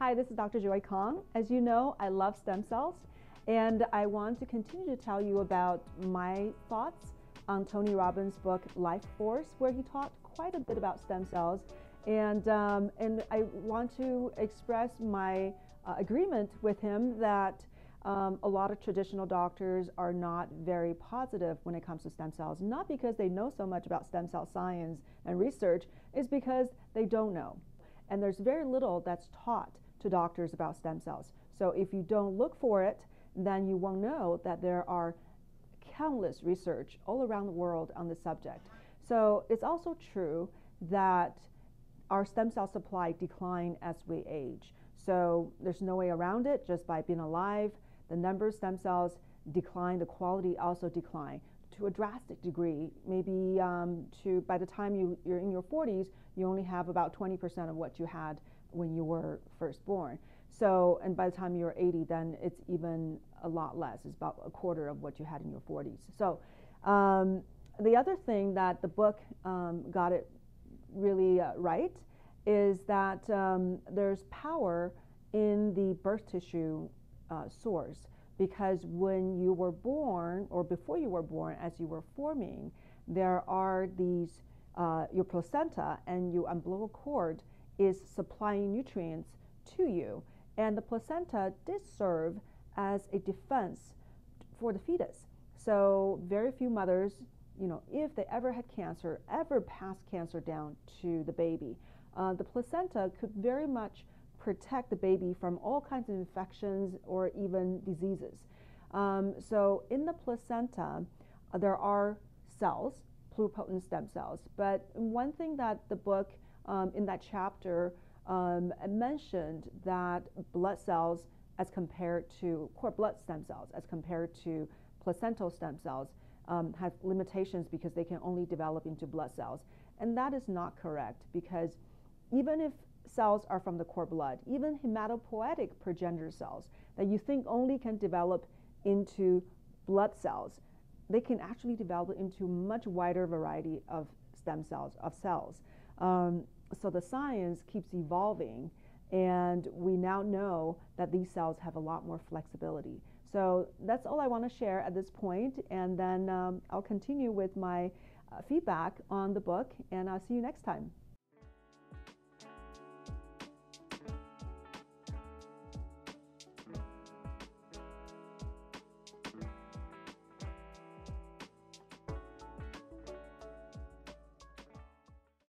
Hi, this is Dr. Joy Kong. As you know, I love stem cells, and I want to continue to tell you about my thoughts on Tony Robbins' book, Life Force, where he talked quite a bit about stem cells. And I want to express my agreement with him that a lot of traditional doctors are not very positive when it comes to stem cells, not because they know so much about stem cell science and research, it's because they don't know. And there's very little that's taught to doctors about stem cells. So if you don't look for it, then you won't know that there are countless research all around the world on this subject. So it's also true that our stem cell supply declines as we age. So there's no way around it. Just by being alive, the number of stem cells decline, the quality also decline to a drastic degree. Maybe by the time you're in your 40s, you only have about 20% of what you had when you were first born. So, and by the time you're 80, then it's even a lot less. It's about a quarter of what you had in your 40s. So the other thing that the book got it really right is that there's power in the birth tissue source, because when you were born, or before you were born, as you were forming, there are these, your placenta and your umbilical cord is supplying nutrients to you. And the placenta did serve as a defense for the fetus. So very few mothers, you know, if they ever had cancer, ever passed cancer down to the baby. The placenta could very much protect the baby from all kinds of infections or even diseases. So in the placenta, there are cells, pluripotent stem cells. But one thing that the book in that chapter mentioned, that blood cells as compared to cord blood stem cells as compared to placental stem cells have limitations because they can only develop into blood cells. And that is not correct, because even if cells are from the cord blood, even hematopoietic progenitor cells that you think only can develop into blood cells, they can actually develop into a much wider variety of stem cells, of cells. So the science keeps evolving, and we now know that these cells have a lot more flexibility. So that's all I want to share at this point, and then I'll continue with my feedback on the book, and I'll see you next time.